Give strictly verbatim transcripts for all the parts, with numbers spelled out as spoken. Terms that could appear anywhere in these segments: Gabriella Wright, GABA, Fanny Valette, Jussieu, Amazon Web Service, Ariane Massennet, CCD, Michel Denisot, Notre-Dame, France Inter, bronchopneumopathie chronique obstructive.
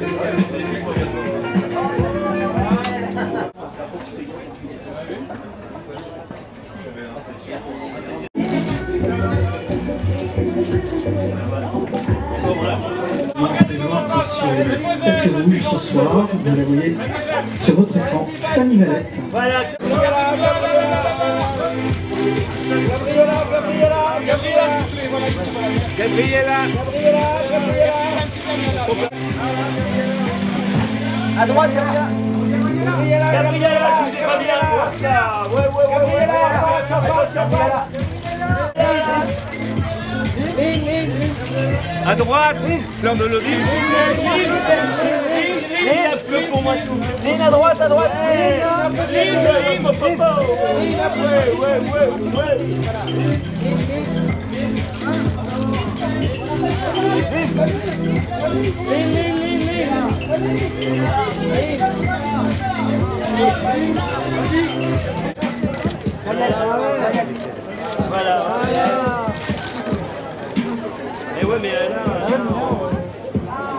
Présente sur le tapis rouge ce soir, vous la voyez sur votre écran, Fanny Valette. Voilà, Gabriella, Gabriella, Gabriella, Gabriella, Gabriella, Gabriella, à droite, Gabriella, Gabriella, je vous ai pas dit à droite, ouais, ouais, ouais, ouais, ça va, ça va, à droite, plein de lobby. Un peu pour moi, Lille à droite, à droite. Lille, Lille, mon papa. Lille, ouais, ouais, ouais. Lille, Lille, Lille, Lille. Voilà. Ouais, mais là, là,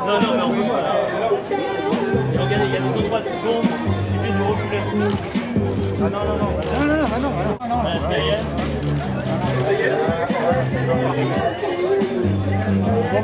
non, non, mais on peut pas, là. Et regardez, il y a tout droit, tout bon, il suffit de reculer. Ah non, non, non, non, non, non, non, non, non, non, ça y est. Ça y est. C'est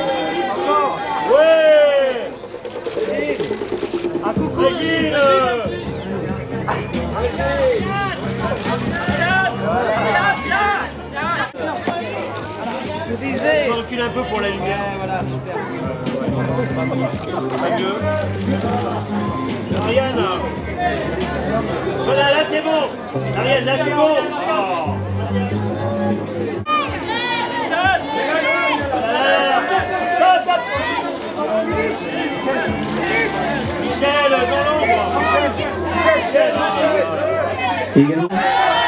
Encore. Ouais. Vas-y. Un coucou. Vas-y. Je recule un peu pour la lumière. Voilà, super. Adieu. Ariane. Voilà, là c'est bon. Ariane, là c'est bon. Oh. Michel dans l'ombre. Michel, Michel.